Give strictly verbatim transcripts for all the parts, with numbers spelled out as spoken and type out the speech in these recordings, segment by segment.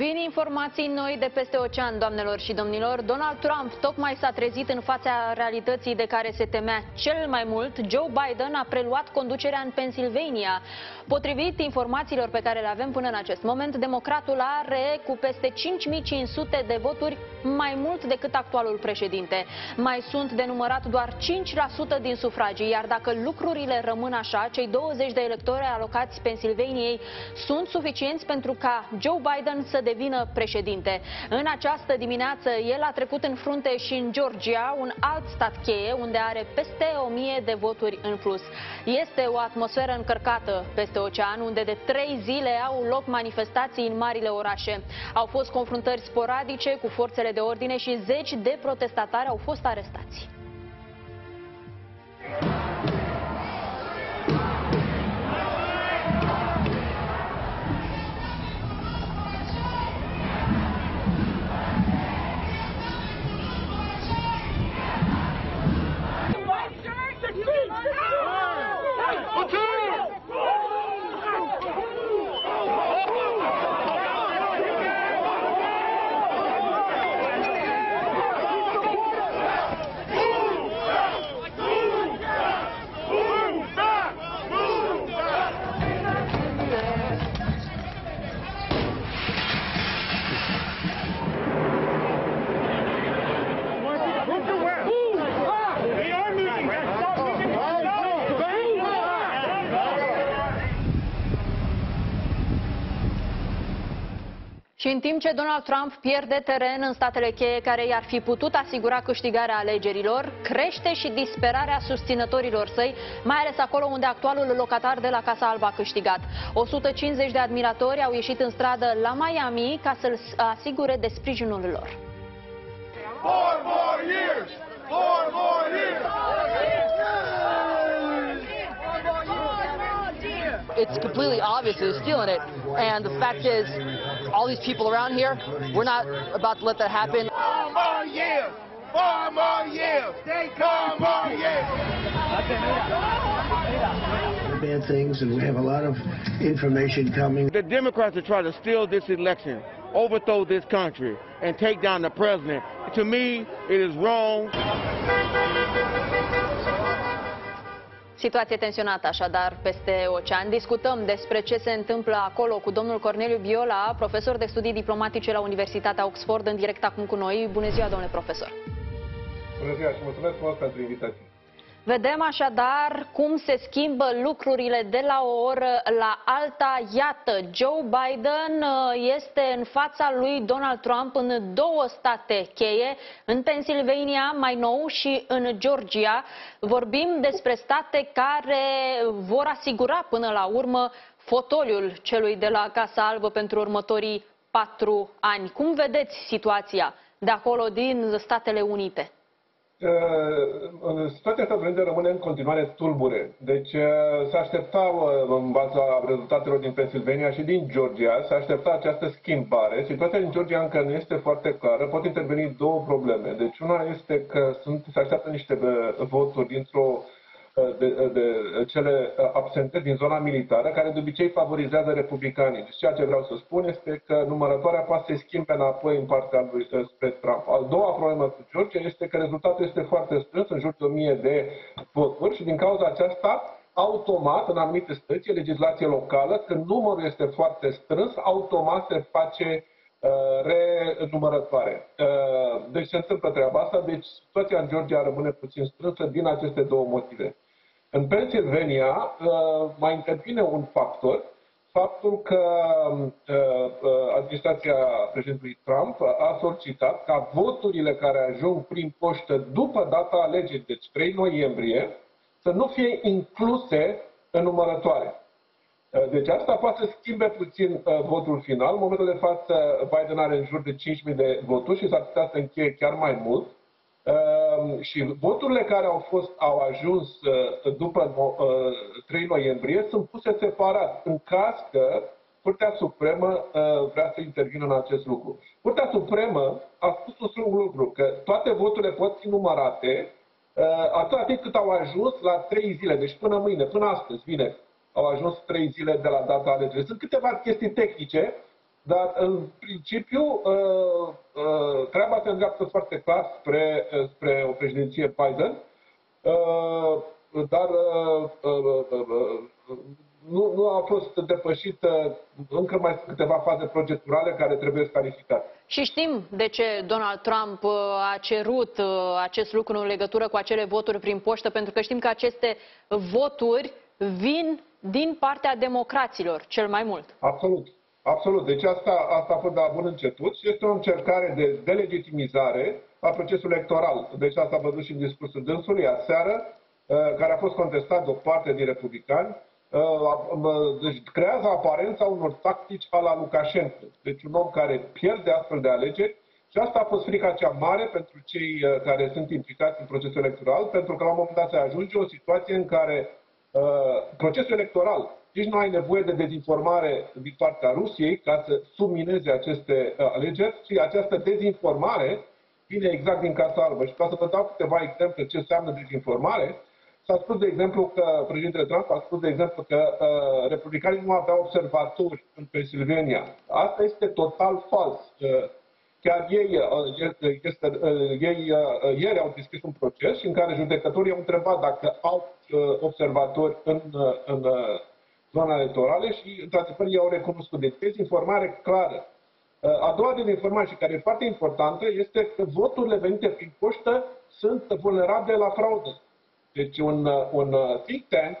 Vin informații noi de peste ocean, doamnelor și domnilor. Donald Trump tocmai s-a trezit în fața realității de care se temea cel mai mult. Joe Biden a preluat conducerea în Pennsylvania. Potrivit informațiilor pe care le avem până în acest moment, democratul are cu peste cinci mii cinci sute de voturi mai mult decât actualul președinte. Mai sunt denumărat doar cinci la sută din sufragii, iar dacă lucrurile rămân așa, cei douăzeci de electori alocați Pennsylvaniei sunt suficienți pentru ca Joe Biden să devină președinte. În această dimineață, el a trecut în frunte și în Georgia, un alt stat cheie, unde are peste o mie de voturi în plus. Este o atmosferă încărcată peste ocean, unde de trei zile au loc manifestații în marile orașe. Au fost confruntări sporadice cu forțele de ordine și zeci de protestatari au fost arestați. Și în timp ce Donald Trump pierde teren în statele cheie care i-ar fi putut asigura câștigarea alegerilor, crește și disperarea susținătorilor săi, mai ales acolo unde actualul locatar de la Casa Albă a câștigat. o sută cincizeci de admiratori au ieșit în stradă la Miami ca să-l asigure de sprijinul lor. Four more years! Four more years! It's completely obvious who's stealing it, and the fact is, all these people around here, we're not about to let that happen. Four more years! Four more years! Four more years! Bad things, and we have a lot of information coming. The Democrats are trying to steal this election, overthrow this country, and take down the president. To me, it is wrong. Situație tensionată așadar peste ocean. Discutăm despre ce se întâmplă acolo cu domnul Corneliu Biola, profesor de studii diplomatice la Universitatea Oxford, în direct acum cu noi. Bună ziua, domnule profesor! Bună ziua și mulțumesc frumos pentru invitație! Vedem așadar cum se schimbă lucrurile de la o oră la alta. Iată, Joe Biden este în fața lui Donald Trump în două state cheie, în Pennsylvania mai nou și în Georgia. Vorbim despre state care vor asigura până la urmă fotoliul celui de la Casa Albă pentru următorii patru ani. Cum vedeți situația de acolo din Statele Unite? Situația asta vrem de rămâne în continuare tulbure. Deci se așteptau în baza rezultatelor din Pennsylvania și din Georgia, se aștepta această schimbare. Situația din Georgia încă nu este foarte clară. Pot interveni două probleme. Deci una este că sunt, se așteaptă niște voturi dintr-o de, de cele absente din zona militară, care de obicei favorizează republicanii. Deci ceea ce vreau să spun este că numărătoarea poate să schimbe înapoi în partea lui spre Trump. A doua problemă cu Georgia este că rezultatul este foarte strâns, în jur de o mie de voturi, și din cauza aceasta, automat, în anumite stăți, e legislație locală, când numărul este foarte strâns, automat se face renumărătoare. Deci se întâmplă treaba asta, deci situația în Georgia rămâne puțin strânsă din aceste două motive. În Pennsylvania mai intervine un factor, faptul că administrația președintelui Trump a solicitat ca voturile care ajung prin poștă după data alegerii, deci trei noiembrie, să nu fie incluse în numărătoare. Deci asta poate să schimbe puțin votul final. În momentul de față, Biden are în jur de cinci mii de voturi și s-ar putea să încheie chiar mai mult. Și voturile care au fost au ajuns după trei noiembrie sunt puse separat, în caz că Curtea Supremă vrea să intervină în acest lucru. Curtea Supremă a spus un singur lucru, că toate voturile pot fi numărate atât cât au ajuns la trei zile, deci până mâine, până astăzi, vineri. Au ajuns trei zile de la data alegerii. Sunt câteva chestii tehnice Dar, în principiu, treaba se îndreaptă foarte clar spre, spre o președinție Biden, dar nu, nu a fost depășită încă mai câteva faze procedurale care trebuie clarificate. Și știm de ce Donald Trump a cerut acest lucru în legătură cu acele voturi prin poștă, pentru că știm că aceste voturi vin din partea democraților cel mai mult. Absolut. Absolut. Deci asta, asta a fost de la bun început și este o încercare de delegitimizare a procesului electoral. Deci asta a văzut și în discursul dânsului aseară, care a fost contestat de o parte din republicani. Deci creează aparența unor tactici a la Lukashenko. Deci un om care pierde astfel de alegeri și asta a fost frica cea mare pentru cei care sunt implicați în procesul electoral, pentru că la un moment dat se ajunge o situație în care uh, procesul electoral, nici nu ai nevoie de dezinformare din partea Rusiei ca să submineze aceste alegeri și această dezinformare vine exact din Casa Albă. Și ca să vă dau câteva exemple ce înseamnă dezinformare, s-a spus, de exemplu, că președintele Trump a spus, de exemplu, că uh, republicanii nu aveau observatori în Pennsylvania. Asta este total fals. Uh, chiar ei, uh, este, uh, ei uh, ieri au deschis un proces în care judecătorii au întrebat dacă au uh, observatori în, uh, în uh, zona electorală și, într-adevăr, ei au recunoscut. Deci, dezinformare clară. Uh, a doua din informație, care e foarte importantă, este că voturile venite prin poștă sunt vulnerabile la fraudă. Deci un, un think tank,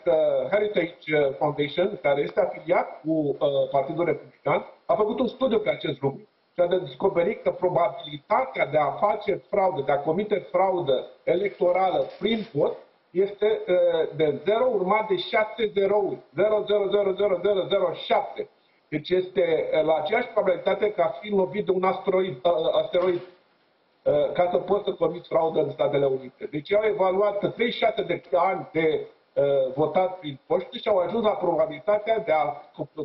Heritage Foundation, care este afiliat cu Partidul Republican, a făcut un studiu pe acest lucru și a descoperit că probabilitatea de a face fraudă, de a comite fraudă electorală prin vot, este de zero urmat de șase zerouri, zero virgulă zero zero zero zero zero șapte. Deci este la aceeași probabilitate ca fiind lovit de un asteroid, asteroid. ca să poți să comiți fraudă în Statele Unite. Deci au evaluat treizeci și șase de ani de uh, votat prin poștă și au ajuns la probabilitatea de a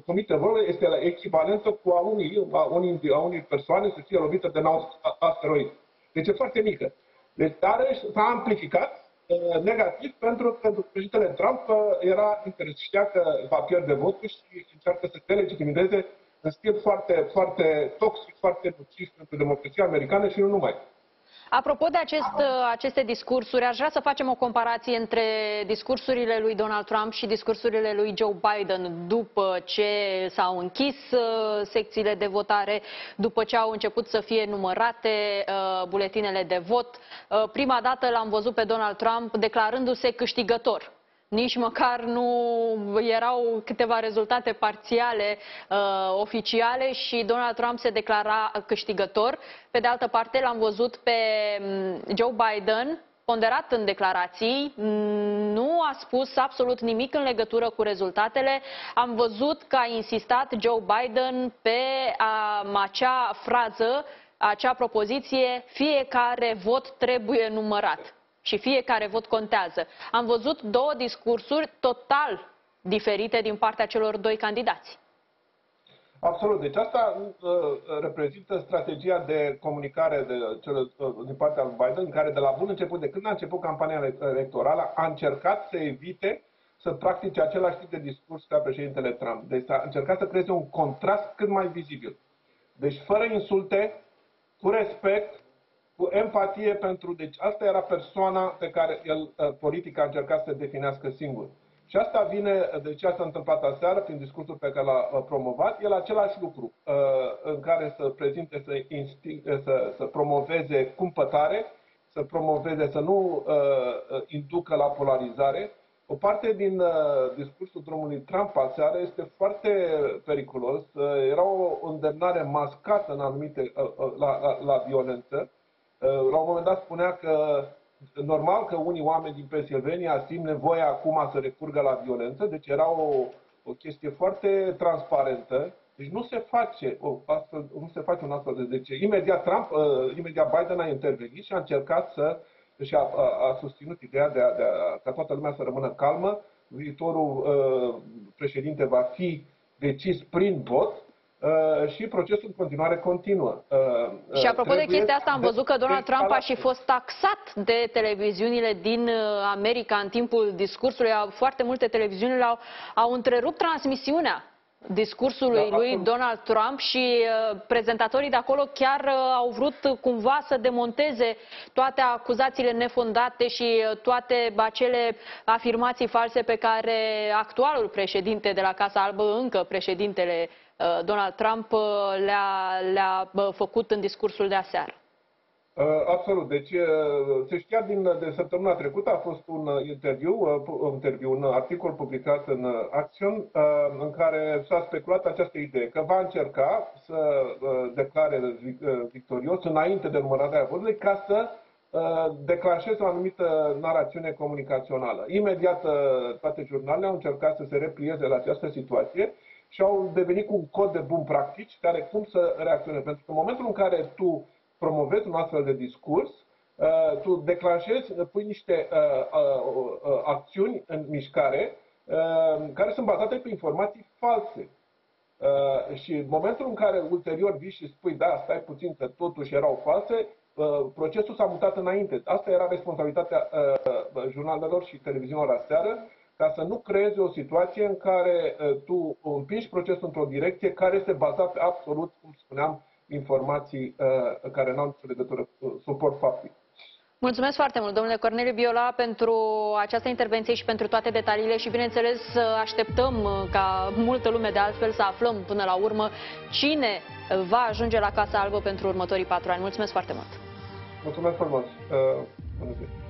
comite fraudă este la echivalentă cu a unii, a unii, a unii persoane să fie lovită de un asteroid. Deci e foarte mică. Deci s-a amplificat uh, negativ pentru că președintele Trump uh, era interesat, știa că va pierde votul și încearcă să delegitimizeze în stil foarte, foarte toxic, foarte nociv pentru democrația americană și nu numai. Apropo de acest, aceste discursuri, aș vrea să facem o comparație între discursurile lui Donald Trump și discursurile lui Joe Biden după ce s-au închis secțiile de votare, după ce au început să fie numărate buletinele de vot. Prima dată l-am văzut pe Donald Trump declarându-se câștigător. Nici măcar nu erau câteva rezultate parțiale uh, oficiale și Donald Trump se declara câștigător. Pe de altă parte, l-am văzut pe Joe Biden, ponderat în declarații, nu a spus absolut nimic în legătură cu rezultatele. Am văzut că a insistat Joe Biden pe um, acea frază, acea propoziție, fiecare vot trebuie numărat. Și fiecare vot contează. Am văzut două discursuri total diferite din partea celor doi candidați. Absolut. Deci asta uh, reprezintă strategia de comunicare de cele, uh, din partea lui Biden, care de la bun început, de când a început campania electorală, a încercat să evite să practice același tip de discurs ca președintele Trump. Deci a încercat să creeze un contrast cât mai vizibil. Deci fără insulte, cu respect, cu empatie pentru... Deci asta era persoana pe care el, politica, a încercat să definească singur. Și asta vine de ce s-a întâmplat aseară, prin discursul pe care l-a promovat, el același lucru în care să prezinte, să, insti, să, să promoveze cumpătare, să promoveze, să nu uh, inducă la polarizare. O parte din uh, discursul domnului Trump aseară este foarte periculos. Uh, era o îndemnare mascată în anumite, uh, la, la, la violență. La un moment dat spunea că normal că unii oameni din Pennsylvania simt nevoia acum să recurgă la violență, deci era o, o chestie foarte transparentă. Deci nu se face, o, astfel, nu se face un astfel de... Deci imediat, Trump, uh, imediat Biden a intervenit și a încercat să... și a, a, a susținut ideea de a, de a, ca toată lumea să rămână calmă. Viitorul uh, președinte va fi decis prin vot. Uh, și procesul în continuare continuă. Uh, și apropo de chestia asta, am văzut că Donald Trump a și fost taxat de televiziunile din America în timpul discursului. Foarte multe televiziuni au, au întrerupt transmisiunea discursului da, lui acum... Donald Trump și uh, prezentatorii de acolo chiar uh, au vrut cumva să demonteze toate acuzațiile nefondate și uh, toate acele afirmații false pe care actualul președinte de la Casa Albă, încă președintele uh, Donald Trump, uh, le-a le-a uh, făcut în discursul de aseară. Uh, absolut. Deci, uh, chiar din de săptămâna trecută a fost un interviu, uh, interviu un articol publicat în Action, uh, în care s-a speculat această idee că va încerca să uh, declare victorios înainte de numărarea voturilor ca să uh, declanșeze o anumită narațiune comunicațională. Imediat uh, toate jurnalele au încercat să se replieze la această situație și au devenit un cod de bun practici care cum să reacționeze. Pentru că în momentul în care tu promovezi un astfel de discurs, tu declanșezi, pui niște acțiuni în mișcare care sunt bazate pe informații false. Și în momentul în care ulterior vii și spui, da, stai puțin că totuși erau false, procesul s-a mutat înainte. Asta era responsabilitatea jurnalelor și televiziunilor aseară, ca să nu creezi o situație în care tu împingi procesul într-o direcție care se baza pe absolut, cum spuneam, informații uh, care nu au legătură cu suport faptic. Mulțumesc foarte mult, domnule Corneliu Biola, pentru această intervenție și pentru toate detaliile și, bineînțeles, așteptăm ca multă lume de altfel să aflăm până la urmă cine va ajunge la Casa Albă pentru următorii patru ani. Mulțumesc foarte mult! Mulțumesc frumos! Uh,